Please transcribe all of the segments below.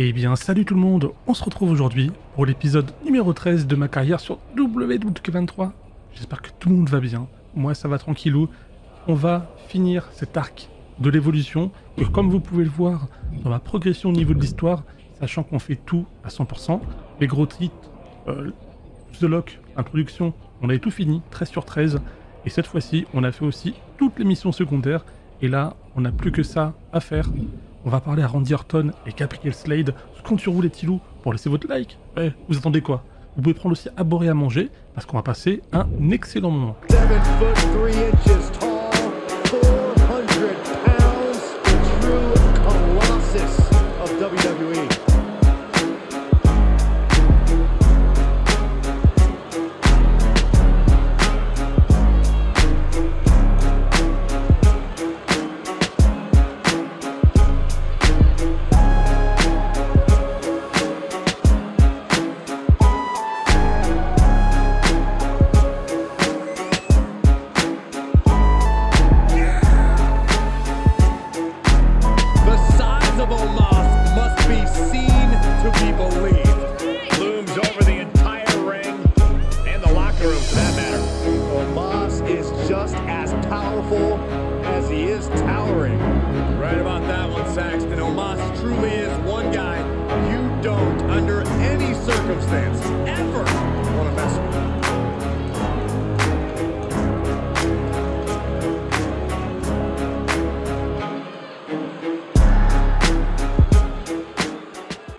Eh bien salut tout le monde, on se retrouve aujourd'hui pour l'épisode numéro 13 de ma carrière sur W2K23. J'espère que tout le monde va bien, moi ça va tranquillou. On va finir cet arc de l'évolution et comme vous pouvez le voir dans ma progression au niveau de l'histoire, sachant qu'on fait tout à 100%, les gros titres, The Lock, introduction, on avait tout fini, 13 sur 13. Et cette fois-ci, on a fait aussi toutes les missions secondaires et là, on n'a plus que ça à faire. On va parler à Randy Orton et Gabriel Slade. Je compte sur vous les petits loups pour laisser votre like. Ouais, vous attendez quoi? Vous pouvez prendre aussi à boire et à manger parce qu'on va passer un excellent moment.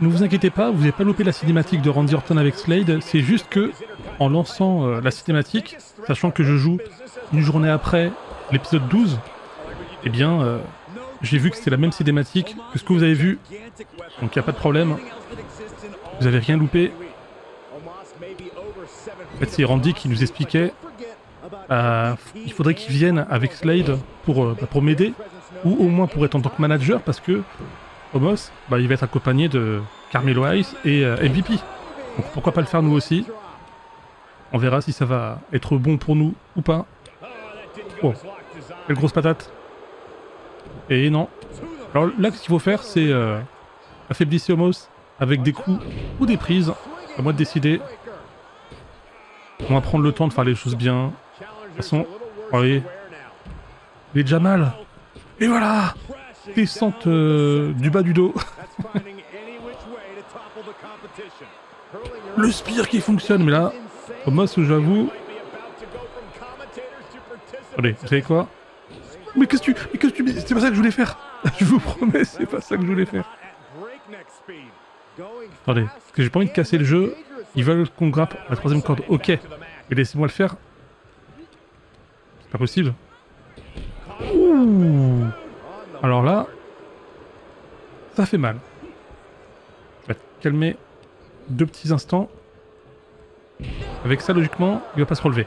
Ne vous inquiétez pas, vous n'avez pas loupé la cinématique de Randy Orton avec Slade, c'est juste que, en lançant la cinématique, sachant que je joue une journée après l'épisode 12, eh bien, j'ai vu que c'était la même cinématique que ce que vous avez vu, donc il n'y a pas de problème, vous n'avez rien loupé. En fait, c'est Randy qui nous expliquait il faudrait qu'il vienne avec Slade pour m'aider, ou au moins pour être en tant que manager, parce que Omos, il va être accompagné de Carmelo Hayes et MVP. Donc pourquoi pas le faire nous aussi? On verra si ça va être bon pour nous ou pas. Oh, quelle grosse patate. Et non. Alors là, ce qu'il faut faire, c'est affaiblir Omos avec des coups ou des prises. À moi de décider. On va prendre le temps de faire les choses bien. De toute façon, voyez, il est déjà mal. Et voilà! Descente du bas du dos. Le spear qui fonctionne, mais là, Omos, j'avoue. Allez, vous savez quoi? Mais qu'est-ce que tu dis? C'est pas ça que je voulais faire. Je vous promets, c'est pas ça que je voulais faire. Attendez, parce que j'ai pas envie de casser le jeu. Ils veulent qu'on grappe à la troisième corde. Ok, mais laissez-moi le faire. C'est pas possible. Ouh. Alors là, ça fait mal. Je vais te calmer deux petits instants. Avec ça, logiquement, il ne va pas se relever.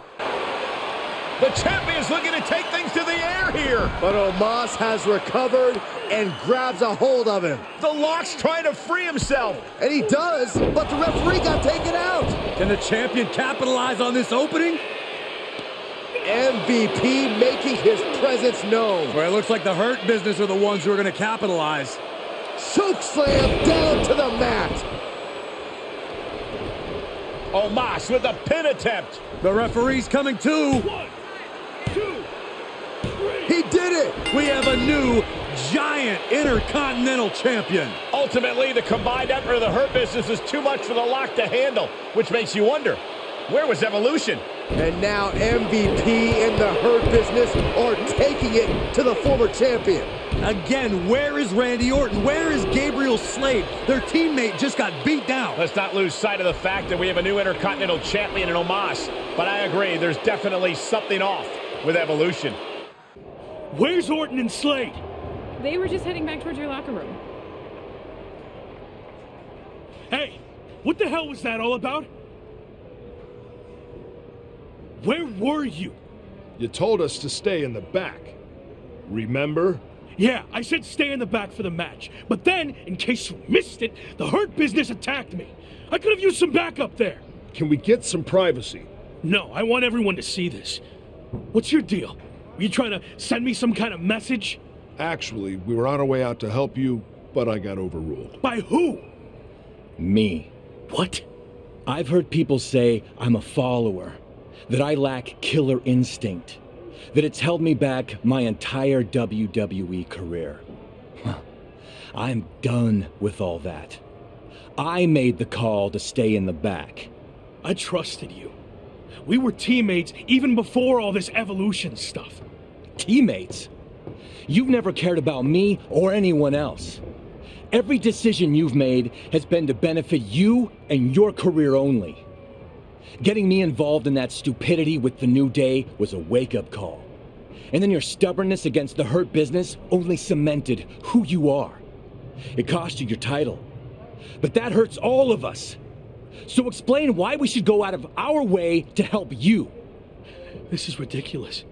The champion is looking to take things to the air here. But Omos has recovered and grabs a hold of him. The Lock's trying to free himself. And he does, but the referee got taken out. Can the champion capitalize on this opening? MVP making his presence known. Well, it looks like the Hurt Business are the ones who are going to capitalize. Choke slam down to the mat. Omos with a pin attempt. The referee's coming too. 1, 2, 3. He did it. We have a new giant intercontinental champion. Ultimately, the combined effort of the Hurt Business is too much for the Lock to handle, which makes you wonder, where was Evolution? And now MVP and the Hurt Business are taking it to the former champion. Again, where is Randy Orton? Where is Gabriel Slade? Their teammate just got beat down. Let's not lose sight of the fact that we have a new Intercontinental Champion in Omos. But I agree, there's definitely something off with Evolution. Where's Orton and Slade? They were just heading back towards your locker room. Hey, what the hell was that all about? Where were you? You told us to stay in the back. Remember? Yeah, I said stay in the back for the match. But then, in case you missed it, the Hurt Business attacked me. I could have used some backup there. Can we get some privacy? No, I want everyone to see this. What's your deal? Were you trying to send me some kind of message? Actually, we were on our way out to help you, but I got overruled. By who? Me. What? I've heard people say I'm a follower, that I lack killer instinct, that it's held me back my entire WWE career. I'm done with all that. I made the call to stay in the back. I trusted you. We were teammates even before all this evolution stuff. Teammates? You've never cared about me or anyone else. Every decision you've made has been to benefit you and your career only. Getting me involved in that stupidity with the New Day was a wake-up call. And then your stubbornness against the Hurt Business only cemented who you are. It cost you your title. But that hurts all of us. So explain why we should go out of our way to help you. This is ridiculous.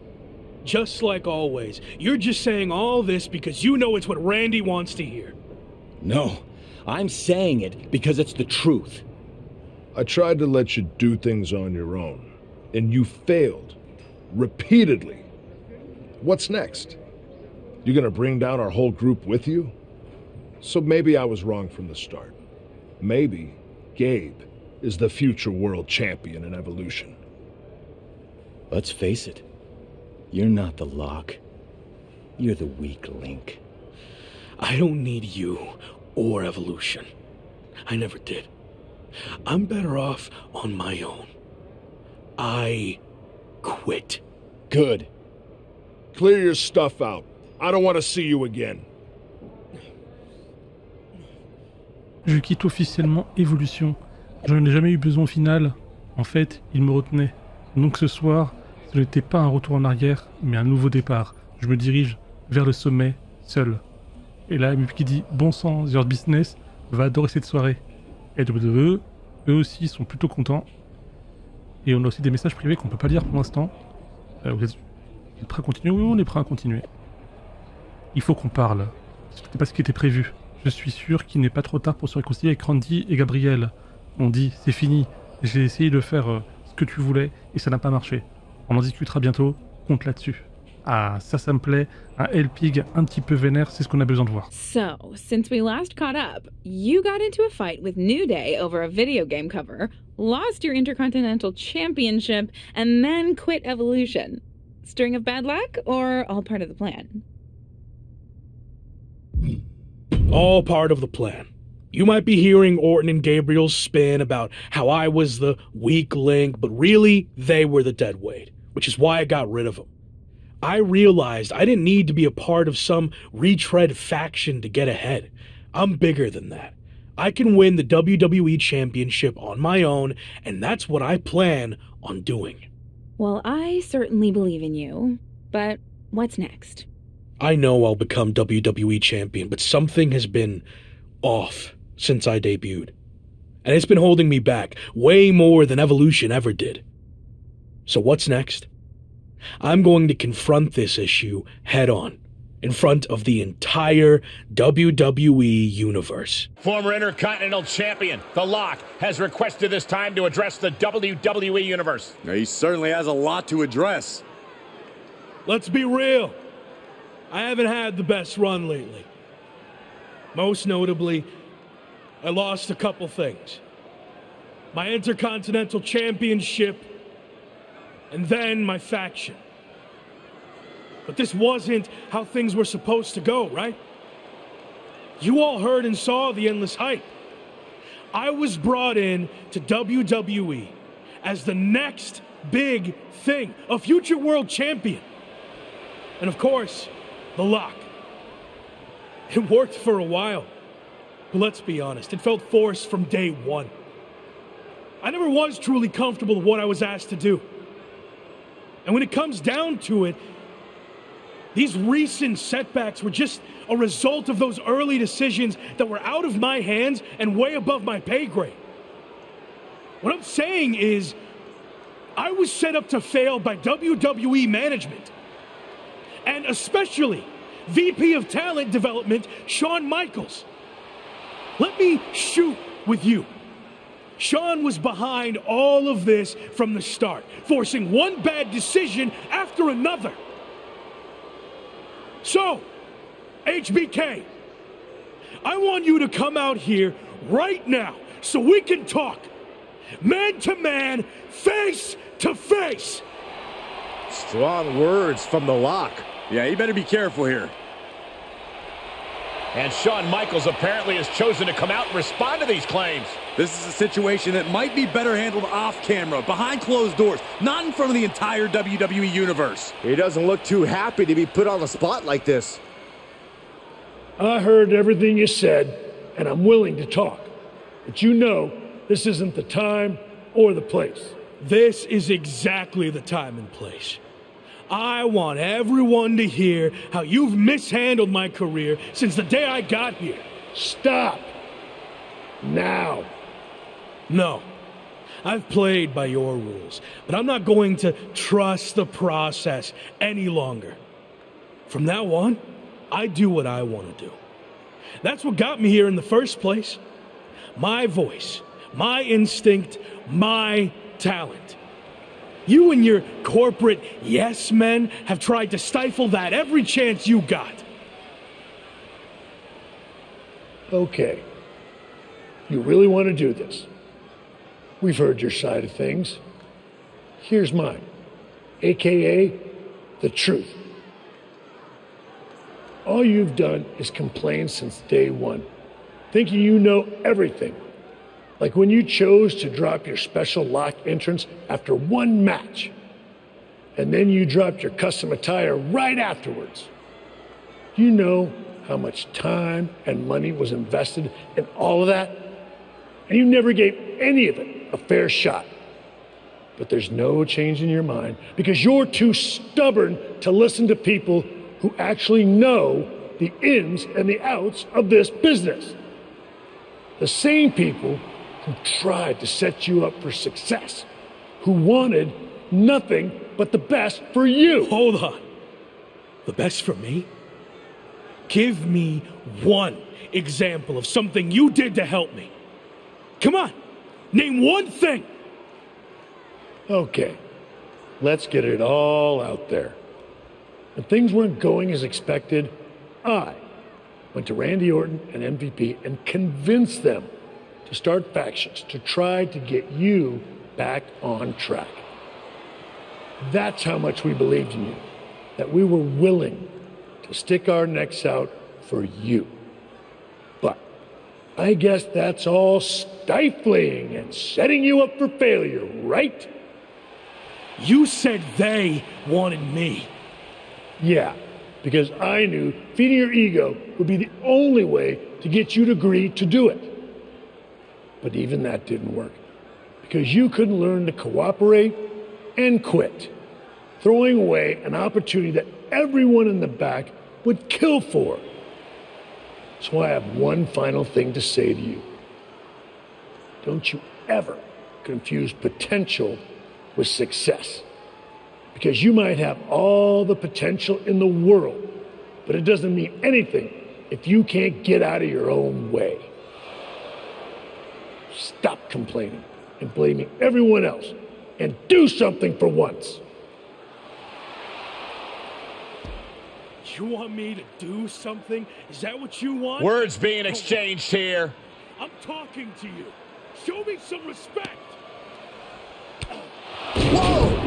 Just like always, you're just saying all this because you know it's what Randy wants to hear. No, I'm saying it because it's the truth. I tried to let you do things on your own, and you failed. Repeatedly. What's next? You're gonna bring down our whole group with you? So maybe I was wrong from the start. Maybe Gabe is the future world champion in evolution. Let's face it. You're not the Lock. You're the weak link. I don't need you or evolution. I never did. I'm better off on my own. I quit. Good. Clear your stuff out. I don't want to see you again. Je quitte officiellement Evolution. Je n'en ai jamais eu besoin au final. En fait, il me retenait. Donc ce soir, ce n'était pas un retour en arrière, mais un nouveau départ. Je me dirige vers le sommet, seul. Et là, MVP dit « Bon sang, Your Business va adorer cette soirée ». Et WWE, eux aussi, sont plutôt contents. Et on a aussi des messages privés qu'on ne peut pas lire pour l'instant. Vous êtes prêts à continuer? Oui, on est prêts à continuer. Il faut qu'on parle. Ce n'était pas ce qui était prévu. Je suis sûr qu'il n'est pas trop tard pour se réconcilier avec Randy et Gabriel. On dit « C'est fini, j'ai essayé de faire ce que tu voulais et ça n'a pas marché ». On en discutera bientôt, compte là-dessus. Ah, ça me plaît. Un El Pig un petit peu vénère, c'est ce qu'on a besoin de voir. So, since we last caught up, you got into a fight with New Day over a video game cover, lost your Intercontinental Championship, and then quit Evolution. String of bad luck, or all part of the plan? All part of the plan. You might be hearing Orton and Gabriel's spin about how I was the weak link, but really, they were the dead weight, which is why I got rid of them. I realized I didn't need to be a part of some retread faction to get ahead. I'm bigger than that. I can win the WWE Championship on my own, and that's what I plan on doing. Well, I certainly believe in you, but what's next? I know I'll become WWE Champion, but something has been off since I debuted. And it's been holding me back way more than Evolution ever did. So what's next? I'm going to confront this issue head-on, in front of the entire WWE Universe. Former Intercontinental Champion, The Lock, has requested this time to address the WWE Universe. Now, he certainly has a lot to address. Let's be real. I haven't had the best run lately. Most notably, I lost a couple things. My Intercontinental Championship, and then my faction. But this wasn't how things were supposed to go, right? You all heard and saw the endless hype. I was brought in to WWE as the next big thing, a future world champion. And of course, The Lock. It worked for a while, but let's be honest, it felt forced from day one. I never was truly comfortable with what I was asked to do. And when it comes down to it, these recent setbacks were just a result of those early decisions that were out of my hands and way above my pay grade. What I'm saying is, I was set up to fail by WWE management, and especially VP of Talent Development, Shawn Michaels. Let me shoot with you. Shawn was behind all of this from the start, forcing one bad decision after another. So, HBK, I want you to come out here right now so we can talk man to man, face to face. Strong words from The Lock. Yeah, you better be careful here. And Shawn Michaels apparently has chosen to come out and respond to these claims. This is a situation that might be better handled off camera, behind closed doors, not in front of the entire WWE Universe. He doesn't look too happy to be put on the spot like this. I heard everything you said, and I'm willing to talk. But you know, this isn't the time or the place. This is exactly the time and place. I want everyone to hear how you've mishandled my career since the day I got here. Stop. Now. No. I've played by your rules, but I'm not going to trust the process any longer. From now on, I do what I want to do. That's what got me here in the first place. My voice, my instinct, my talent. You and your corporate yes men have tried to stifle that every chance you got. Okay. You really want to do this? We've heard your side of things. Here's mine, AKA the truth. All you've done is complain since day one, thinking you know everything. Like when you chose to drop your special Lock entrance after one match, and then you dropped your custom attire right afterwards. You know how much time and money was invested in all of that, and you never gave any of it a fair shot. But there's no change in your mind because you're too stubborn to listen to people who actually know the ins and the outs of this business. The same people who tried to set you up for success, who wanted nothing but the best for you. Hold on. The best for me? Give me one example of something you did to help me. Come on, name one thing. Okay, let's get it all out there. When things weren't going as expected, I went to Randy Orton and MVP and convinced them to start factions, to try to get you back on track. That's how much we believed in you, that we were willing to stick our necks out for you. But I guess that's all stifling and setting you up for failure, right? You said they wanted me. Yeah, because I knew feeding your ego would be the only way to get you to agree to do it. But even that didn't work, because you couldn't learn to cooperate and quit, throwing away an opportunity that everyone in the back would kill for. So I have one final thing to say to you. Don't you ever confuse potential with success, because you might have all the potential in the world, but it doesn't mean anything if you can't get out of your own way. Stop complaining and blaming everyone else and do something for once. You want me to do something? Is that what you want? Words being exchanged here. I'm talking to you. Show me some respect. Whoa!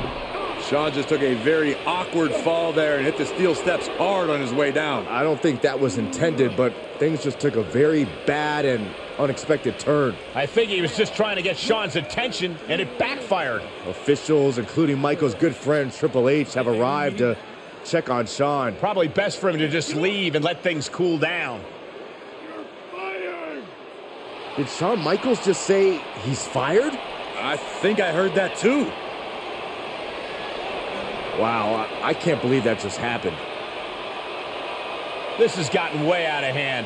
Shawn just took a very awkward fall there and hit the steel steps hard on his way down. I don't think that was intended, but things just took a very bad and unexpected turn. I think he was just trying to get Shawn's attention, and it backfired. Officials, including Michael's good friend Triple H, have arrived to check on Shawn. Probably best for him to just leave and let things cool down. You're fired! Did Shawn Michaels just say he's fired? I think I heard that too. Wow, I can't believe that just happened. This has gotten way out of hand.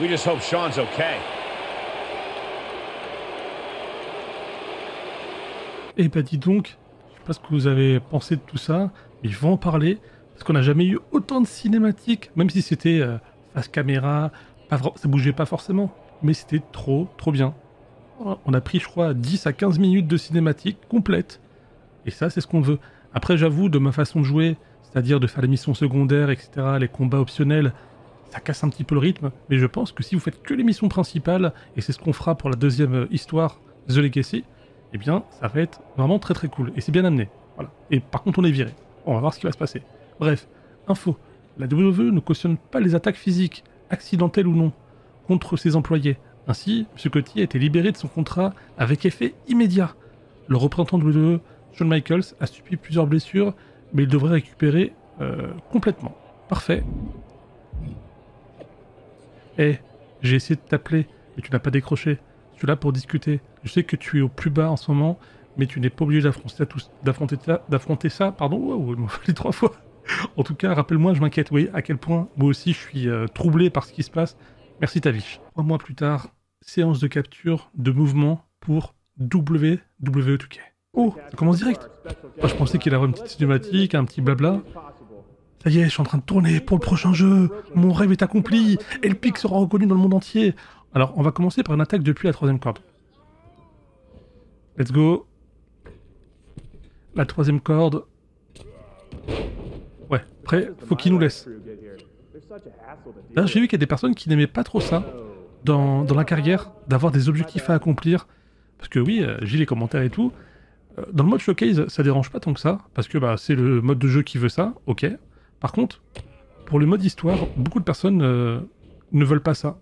We just hope Shawn's okay. Eh ben dis donc, je sais pas ce que vous avez pensé de tout ça, mais je vais en parler, parce qu'on n'a jamais eu autant de cinématiques, même si c'était face caméra, ça bougeait pas forcément, mais c'était trop bien. Voilà. On a pris je crois 10 à 15 minutes de cinématiques complètes, et ça c'est ce qu'on veut. Après j'avoue, de ma façon de jouer, c'est-à-dire de faire les missions secondaires, etc., les combats optionnels, ça casse un petit peu le rythme, mais je pense que si vous faites que les missions principales, et c'est ce qu'on fera pour la deuxième histoire, The Legacy, eh bien ça va être vraiment très très cool, et c'est bien amené, voilà. Et par contre on est viré, on va voir ce qui va se passer. Bref, info, la WWE ne cautionne pas les attaques physiques, accidentelles ou non, contre ses employés. Ainsi, M. Cotty a été libéré de son contrat avec effet immédiat. Le représentant de WWE, Shawn Michaels, a subi plusieurs blessures, mais il devrait récupérer complètement. Parfait. Eh, hey, j'ai essayé de t'appeler, mais tu n'as pas décroché. Je suis là pour discuter. Je sais que tu es au plus bas en ce moment, mais tu n'es pas obligé d'affronter ça. Pardon, wow, il m'a fallu 3 fois. En tout cas, rappelle-moi, je m'inquiète. Oui, à quel point moi aussi je suis troublé par ce qui se passe. Merci Tavish. 3 mois plus tard, séance de capture de mouvement pour W2K. Oh, ça commence direct. Moi, je pensais qu'il y avait une petite cinématique, un petit blabla. Ça y est, je suis en train de tourner pour le prochain jeu. Mon rêve est accompli. Et El Pig sera reconnu dans le monde entier. Alors, on va commencer par une attaque depuis la 3e corde. Let's go. La 3e corde. Ouais, après, faut qu'il nous laisse. Là, j'ai vu qu'il y a des personnes qui n'aimaient pas trop ça dans la carrière, d'avoir des objectifs à accomplir. Parce que oui, j'ai les commentaires et tout. Dans le mode showcase, ça dérange pas tant que ça, parce que bah, c'est le mode de jeu qui veut ça, ok. Par contre, pour le mode histoire, beaucoup de personnes ne veulent pas ça.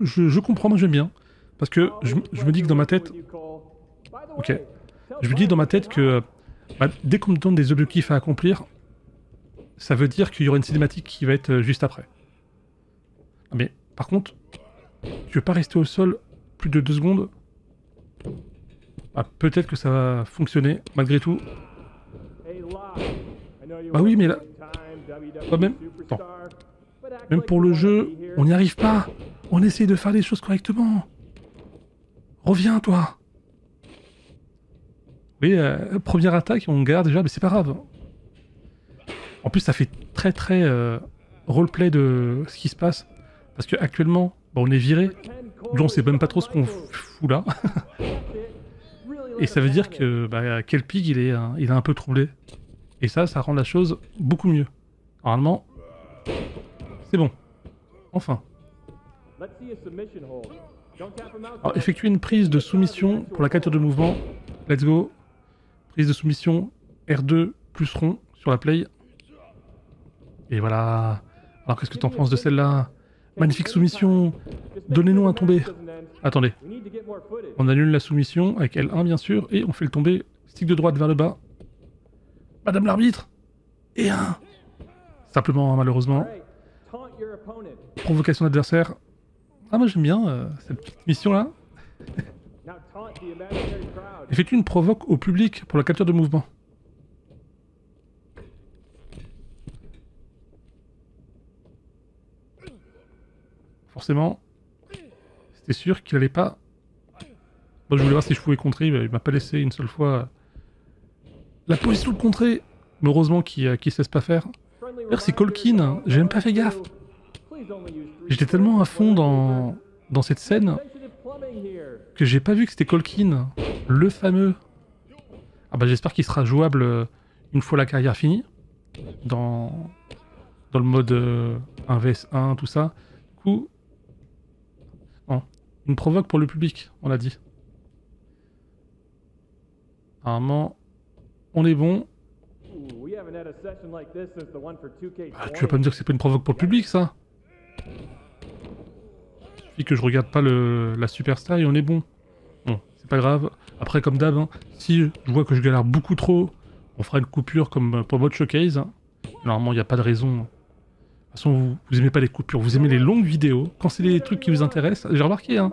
Je comprends, moi j'aime bien. Parce que je me dis que dans ma tête... Ok. Je me dis dans ma tête que bah, dès qu'on me donne des objectifs à accomplir, ça veut dire qu'il y aura une cinématique qui va être juste après. Mais par contre, tu veux pas rester au sol plus de 2 secondes. Ah, peut-être que ça va fonctionner, malgré tout. Bah oui, mais là... Pas même... Attends. Même pour le jeu, on n'y arrive pas. On essaye de faire les choses correctement. Reviens, toi. Oui, première attaque, on garde déjà, mais c'est pas grave. En plus, ça fait très très roleplay de ce qui se passe. Parce qu'actuellement, bah, on est viré. Donc on sait même pas trop ce qu'on fout là. Et ça veut dire que bah, qu'El Pig il est un peu troublé. Et ça rend la chose beaucoup mieux. Normalement, c'est bon. Enfin. Alors, effectuer une prise de soumission pour la capture de mouvement. Let's go. Prise de soumission R2 plus rond sur la play. Et voilà. Alors qu'est-ce que t'en penses de celle-là? Magnifique soumission. Donnez-nous un tombé. Attendez. On annule la soumission avec L1 bien sûr et on fait le tombé stick de droite vers le bas. Madame l'arbitre. Et 1. Simplement malheureusement. Provocation d'adversaire. Ah moi j'aime bien cette petite mission là. Effectue une provoque au public pour la capture de mouvement. Forcément, c'était sûr qu'il allait pas. Moi, je voulais voir si je pouvais contrer, mais il m'a pas laissé une seule fois. La position de contrer, mais heureusement qu'il se laisse pas faire. D'ailleurs, c'est Colkin, j'ai même pas fait gaffe. J'étais tellement à fond dans cette scène que j'ai pas vu que c'était Colkin, le fameux. Ah bah j'espère qu'il sera jouable une fois la carrière finie, dans le mode 1vs1, tout ça. Du coup. Non. Une provoque pour le public, on l'a dit. Apparemment, on est bon. Ah, tu vas pas me dire que c'est pas une provoque pour le public, ça? Il suffit que je regarde pas la superstar et on est bon. Bon, c'est pas grave. Après, comme d'hab, hein, si je vois que je galère beaucoup trop, on fera une coupure comme pour votre showcase. Normalement, il n'y a pas de raison. De toute façon, vous aimez pas les coupures, vous aimez les longues vidéos. Quand c'est des trucs qui vous intéressent, j'ai remarqué, hein,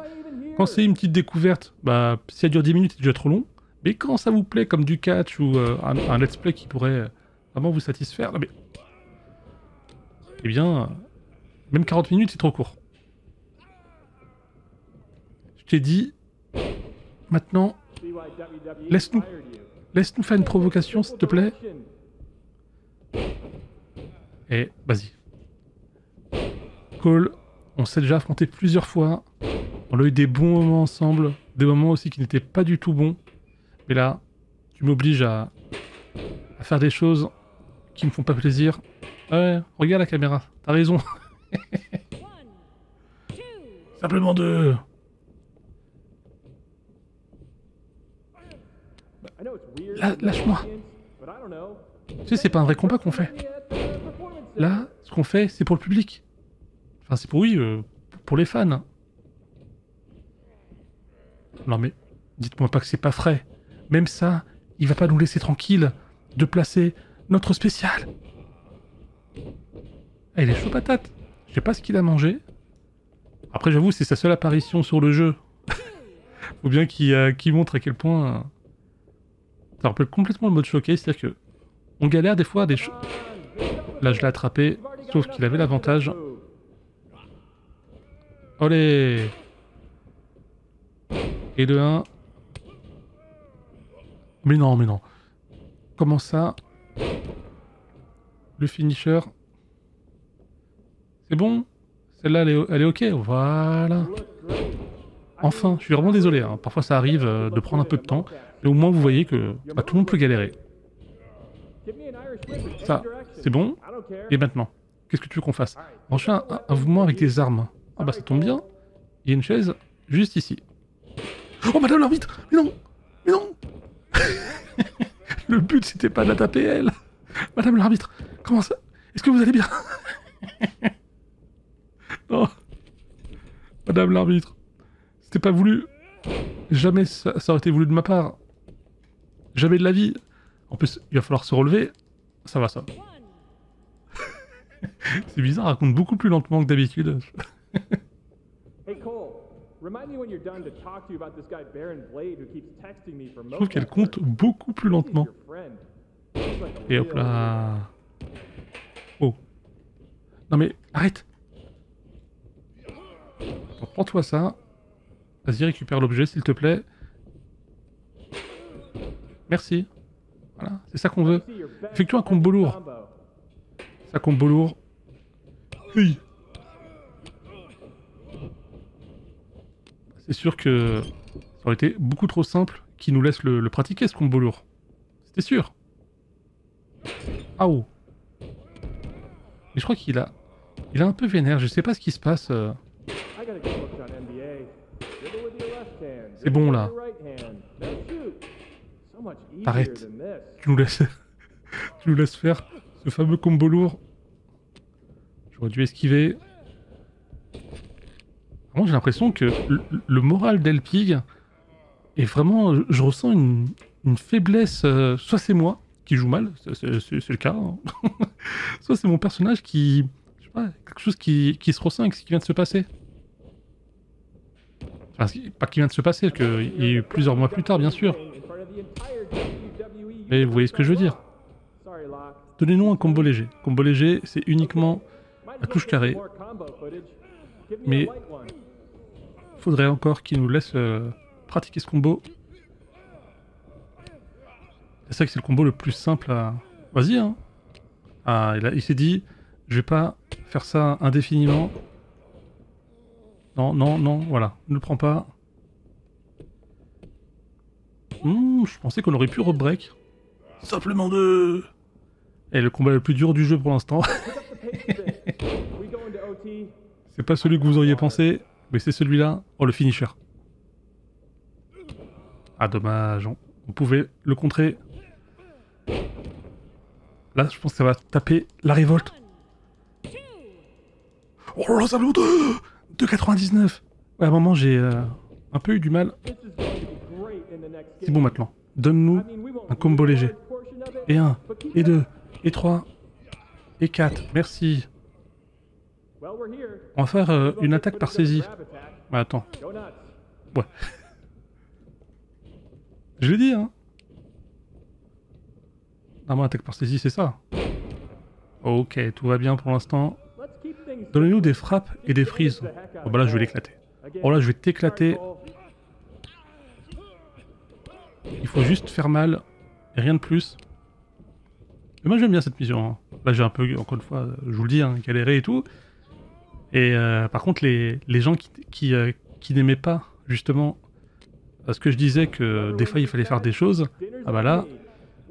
quand c'est une petite découverte, bah, si ça dure 10 minutes, c'est déjà trop long. Mais quand ça vous plaît, comme du catch ou un let's play qui pourrait vraiment vous satisfaire, là, mais... eh bien, même 40 minutes, c'est trop court. Je t'ai dit, maintenant, laisse-nous faire une provocation, s'il te plaît. Et vas-y. Cole, on s'est déjà affronté plusieurs fois, on a eu des bons moments ensemble, des moments aussi qui n'étaient pas du tout bons, mais là, tu m'obliges à faire des choses qui me font pas plaisir. Ouais, regarde la caméra, t'as raison. Simplement deux. Lâche-moi. Tu sais, c'est pas un vrai combat qu'on fait. Là, ce qu'on fait, c'est pour le public. Enfin, c'est pour, oui, pour les fans. Non mais, dites-moi pas que c'est pas frais. Même ça, il va pas nous laisser tranquille de placer notre spécial. Ah, il est chaud patate. Je sais pas ce qu'il a mangé. Après, j'avoue, c'est sa seule apparition sur le jeu. Faut bien qu'il montre à quel point... Ça rappelle complètement le mode showcase, c'est-à-dire que... On galère des fois à des choses... Là, je l'ai attrapé, sauf qu'il avait l'avantage. Olé! Et de 1. Mais non, mais non. Comment ça? Le finisher. C'est bon? Celle-là, elle est ok. Voilà. Enfin, je suis vraiment désolé. Hein. Parfois, ça arrive de prendre un peu de temps. Mais au moins, vous voyez que bah, tout le monde peut galérer. Ça, c'est bon. Et maintenant, qu'est-ce que tu veux qu'on fasse? On fait un mouvement avec des armes. Ah bah, ça tombe bien. Il y a une chaise juste ici. Oh madame l'arbitre! Mais non! Mais non! Le but c'était pas de la taper elle! Madame l'arbitre, comment ça? Est-ce que vous allez bien? Non! Madame l'arbitre, c'était pas voulu! Jamais ça aurait été voulu de ma part! Jamais de la vie! En plus, il va falloir se relever, ça va ça. C'est bizarre, raconte beaucoup plus lentement que d'habitude. Je trouve qu'elle compte beaucoup plus lentement. Et hop là. Oh. Non mais arrête. Prends-toi ça. Vas-y, récupère l'objet s'il te plaît. Merci. Voilà, c'est ça qu'on veut. Effectue un combo lourd. Ça combo lourd. Oui. C'est sûr que ça aurait été beaucoup trop simple qu'il nous laisse le pratiquer ce combo lourd. C'était sûr. Ah oh. Mais je crois qu'il a... Il a un peu vénère, je sais pas ce qui se passe. C'est bon là. Arrête. Tu nous laisses... tu nous laisses faire ce fameux combo lourd. J'aurais dû esquiver. J'ai l'impression que le moral d'El Pig est vraiment... Je ressens une faiblesse. Soit c'est moi qui joue mal, c'est le cas. Hein. Soit c'est mon personnage qui... Je sais pas, quelque chose qui se ressent avec ce qui vient de se passer. Enfin, pas qui vient de se passer, qu'il y a eu plusieurs mois plus tard, bien sûr. Mais vous voyez ce que je veux dire. Donnez-nous un combo léger. Combo léger, c'est uniquement la touche carrée. Mais... faudrait encore qu'il nous laisse pratiquer ce combo. C'est ça que c'est le combo le plus simple à... Vas-y hein. Ah, il s'est dit, je vais pas faire ça indéfiniment. Non, non, non, voilà, ne le prends pas. Je pensais qu'on aurait pu re-break. Simplement deux. Et le combat le plus dur du jeu pour l'instant. C'est pas celui que vous auriez pensé. Mais c'est celui-là. Oh, le finisher. Ah, dommage. On pouvait le contrer. Là, je pense que ça va taper la révolte. Oh là, ça me l'autre 2,99. Ouais, à un moment, j'ai un peu eu du mal. C'est bon maintenant. Donne-nous un combo léger. Et 1, et 2, et 3, et 4. Merci. On va faire une attaque par saisie. Bah, attends. Ouais. Je l'ai dit, hein. Normalement, attaque par saisie, c'est ça. Ok, tout va bien pour l'instant. Donnez-nous des frappes et des frises. Oh bah là, je vais l'éclater. Oh là, je vais t'éclater. Il faut juste faire mal et rien de plus. Mais moi, j'aime bien cette mission. Hein. Là, j'ai un peu, encore une fois, je vous le dis, hein, galéré et tout. Et par contre, les gens qui n'aimaient pas, justement, ce que je disais que des fois il fallait faire des choses, ah bah là,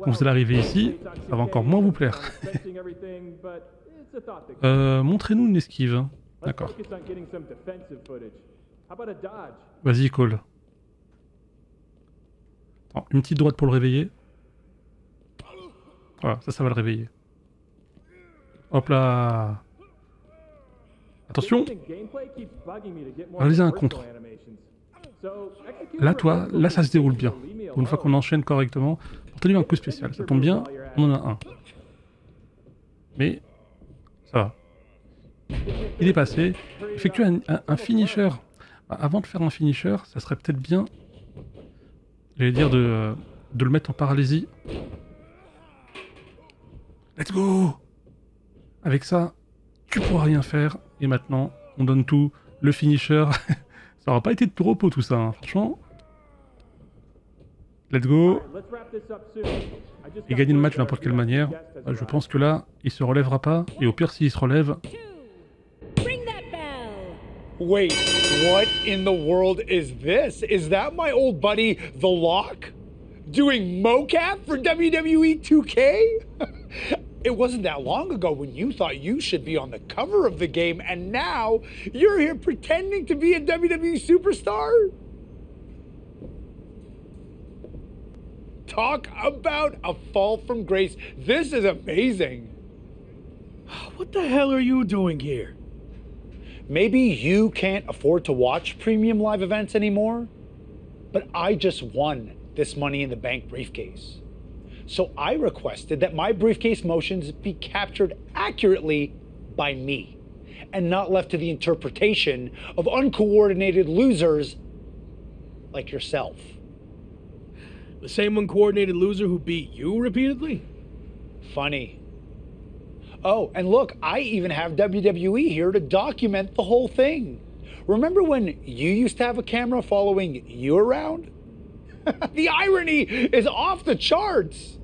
quand vous allez arriver ici, ça va encore moins vous plaire. Montrez-nous une esquive. D'accord. Vas-y, call. Attends, une petite droite pour le réveiller. Voilà, ça, ça va le réveiller. Hop là. Attention. Réaliser un contre. Là, toi, là, ça se déroule bien. Pour une fois qu'on enchaîne correctement. Portez-lui un coup spécial. Ça tombe bien, on en a un. Mais ça va. Il est passé. Effectuer un finisher. Avant de faire un finisher, ça serait peut-être bien, j'allais dire, de le mettre en paralysie. Let's go! Avec ça, tu pourras rien faire. Et maintenant, on donne tout. Le finisher. Ça n'aura pas été de tout repos tout ça, hein, franchement. Let's go. Et gagner le match de n'importe quelle manière. Je pense que là, il se relèvera pas. Et au pire, s'il se relève... Wait, what in the world is this? Is that my old buddy, The Lock, doing mocap for WWE 2K? It wasn't that long ago when you thought you should be on the cover of the game, and now you're here pretending to be a WWE superstar? Talk about a fall from grace. This is amazing. What the hell are you doing here? Maybe you can't afford to watch premium live events anymore, but I just won this Money in the Bank briefcase. So I requested that my briefcase motions be captured accurately by me and not left to the interpretation of uncoordinated losers like yourself. The same uncoordinated loser who beat you repeatedly? Funny. Oh, and look, I even have WWE here to document the whole thing. Remember when you used to have a camera following you around? The irony is off the charts.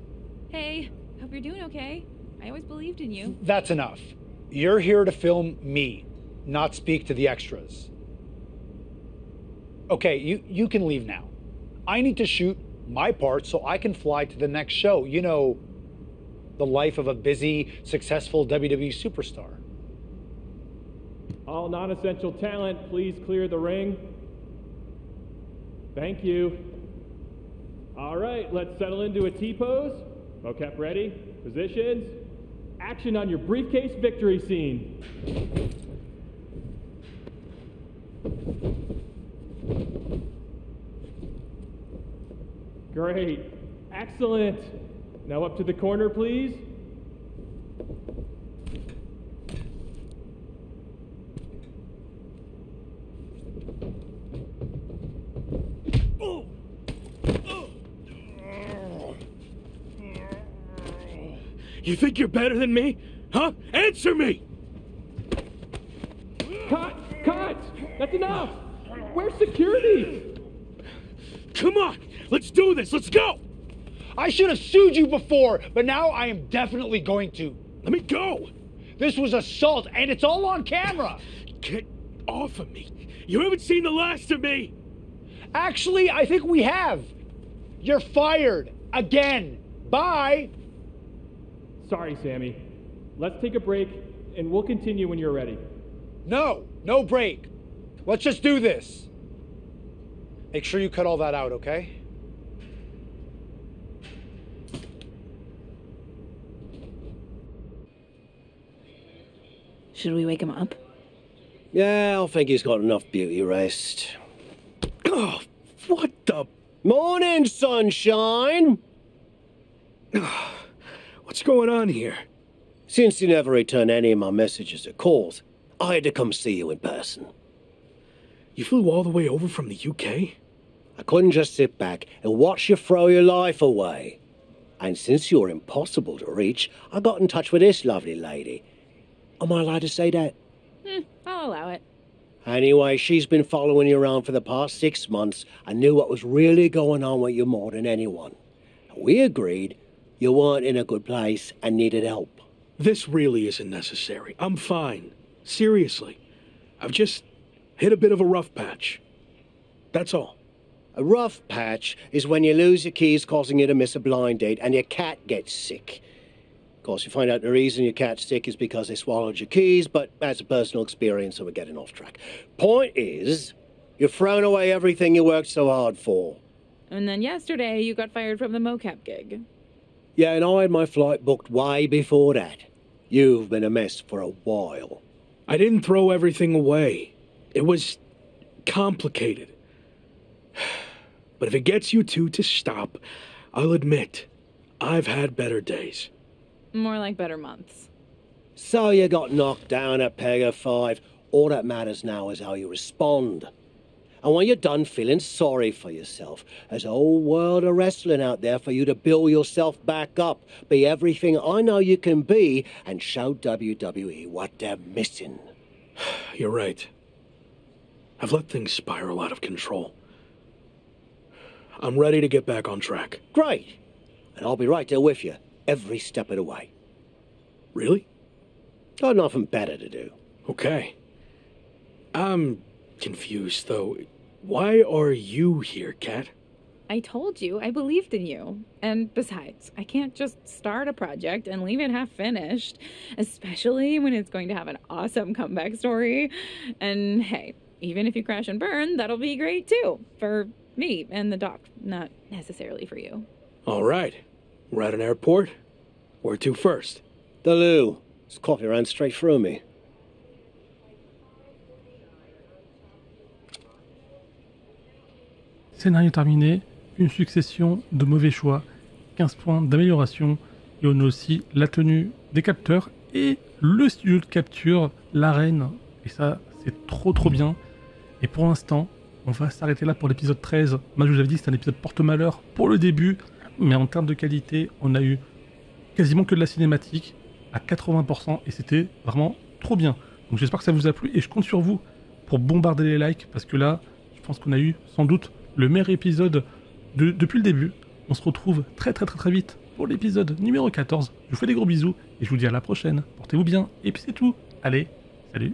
Hey, hope you're doing okay. I always believed in you. That's enough. You're here to film me, not speak to the extras. Okay, you can leave now. I need to shoot my part so I can fly to the next show. You know, the life of a busy, successful WWE superstar. All non-essential talent, please clear the ring. Thank you. All right, let's settle into a T-pose. Mocap ready, positions. Action on your briefcase victory scene. Great, excellent. Now up to the corner, please. You think you're better than me? Huh? Answer me! Cut! Cut! That's enough! Where's security? Come on! Let's do this! Let's go! I should have sued you before, but now I am definitely going to. Let me go! This was assault, and it's all on camera! Get off of me. You haven't seen the last of me! Actually, I think we have. You're fired. Again. Bye! Sorry, Sammy. Let's take a break, and we'll continue when you're ready. No! No break! Let's just do this! Make sure you cut all that out, okay? Should we wake him up? Yeah, I think he's got enough beauty rest. Oh, what the... Morning, sunshine! What's going on here? Since you never returned any of my messages or calls, I had to come see you in person. You flew all the way over from the UK? I couldn't just sit back and watch you throw your life away. And since you're impossible to reach, I got in touch with this lovely lady. Am I allowed to say that? I'll allow it. Anyway, she's been following you around for the past 6 months and knew what was really going on with you more than anyone. We agreed you weren't in a good place and needed help. This really isn't necessary. I'm fine. Seriously. I've just hit a bit of a rough patch. That's all. A rough patch is when you lose your keys causing you to miss a blind date and your cat gets sick. Of course, you find out the reason your cat's sick is because they swallowed your keys, but that's a personal experience, so we're getting off track. Point is, You've thrown away everything you worked so hard for. And then yesterday, you got fired from the mocap gig. Yeah, and I had my flight booked way before that. You've been a mess for a while. I didn't throw everything away. It was complicated. But if it gets you two to stop, I'll admit, I've had better days. More like better months. So you got knocked down a peg of 5. All that matters now is how you respond. And when you're done feeling sorry for yourself, there's a whole world of wrestling out there for you to build yourself back up, be everything I know you can be, and show WWE what they're missing. You're right. I've let things spiral out of control. I'm ready to get back on track. Great. And I'll be right there with you, every step of the way. Really? Got nothing better to do. Okay. I'm confused, though. Why are you here, Kat? I told you, I believed in you. And besides, I can't just start a project and leave it half finished, especially when it's going to have an awesome comeback story. And hey, even if you crash and burn, that'll be great too. For me and the doc, not necessarily for you. All right. We're at an airport. Where to first? The loo. This coffee ran straight through me. Scénario terminé, une succession de mauvais choix, 15 points d'amélioration, et on a aussi la tenue des capteurs et le studio de capture, l'arène, et ça c'est trop bien. Et pour l'instant, on va s'arrêter là pour l'épisode 13, moi je vous avais dit c'est un épisode porte-malheur pour le début, mais en termes de qualité, on a eu quasiment que de la cinématique à 80% et c'était vraiment trop bien. Donc j'espère que ça vous a plu et je compte sur vous pour bombarder les likes parce que là, je pense qu'on a eu sans doute le meilleur épisode depuis le début. On se retrouve très vite pour l'épisode numéro 14. Je vous fais des gros bisous et je vous dis à la prochaine. Portez-vous bien et puis c'est tout. Allez, salut.